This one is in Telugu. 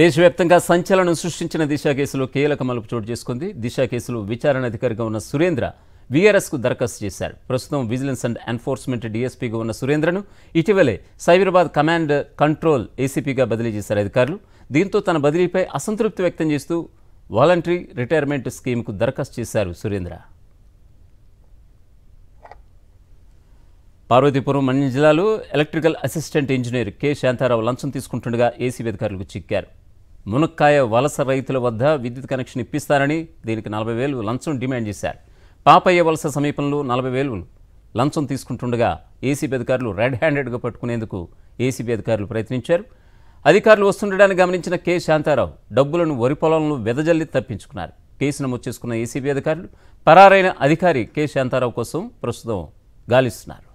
దేశవ్యాప్తంగా సంచలనం సృష్టించిన దిశ కేసులో కీలక మలుపు చోటు చేసుకుంది. దిశ కేసులో విచారణ అధికారిగా ఉన్న సురేంద్ర వీఆర్ఎస్కు దరఖాస్తు చేశారు. ప్రస్తుతం విజిలెన్స్ అండ్ ఎన్ఫోర్స్మెంట్ డీఎస్పీగా ఉన్న సురేంద్రను ఇటీవలే సైబరాబాద్ కమాండ్ కంట్రోల్ ఏసీపీగా బదిలీ చేశారు అధికారులు. దీంతో తన బదిలీపై అసంతృప్తి వ్యక్తం చేస్తూ వాలంటరీ రిటైర్మెంట్ స్కీమ్కు దరఖాస్తు చేశారు సురేంద్ర. పార్వతీపురం మండ్యం జిల్లాలో electrical assistant engineer K Shanta Rao లంచం తీసుకుంటుండగా ఏసీబీ అధికారులకు చిక్కారు. మునక్కాయ వలస రైతుల వద్ద విద్యుత్ కనెక్షన్ ఇప్పిస్తారని దీనికి 40,000 లంచం డిమాండ్ చేశారు. పాపయ్య వలస సమీపంలో 40,000 లంచం తీసుకుంటుండగా ఏసీబీ అధికారులు రెడ్ హ్యాండెడ్గా పట్టుకునేందుకు ఏసీబీ అధికారులు ప్రయత్నించారు. అధికారులు వస్తుండడాన్ని గమనించిన కె శాంతారావు డబ్బులను వరి పొలంలో వెదజల్లి తప్పించుకున్నారు. కేసు నమోదు చేసుకున్న ఏసీబీ అధికారులు పరారైన అధికారి కె శాంతారావు కోసం ప్రస్తుతం గాలిస్తున్నారు.